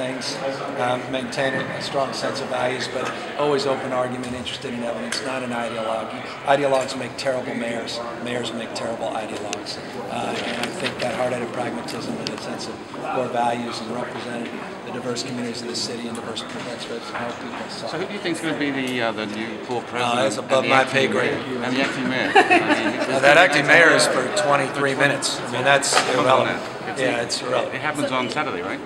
things, maintain a strong sense of values, but always open argument, interested in evidence, not an ideologue. Ideologues make terrible mayors. Mayors make terrible ideologues. And I think that hard-headed pragmatism and a sense of core values and representing the diverse communities of the city and diverse perspectives of our people. So who do you think is going to be the new poor president? That's above my pay grade. And the acting mayor. That acting mayor is for 23 minutes. I mean, that's irrelevant. Yeah, it's irrelevant. It happens on Saturday, right?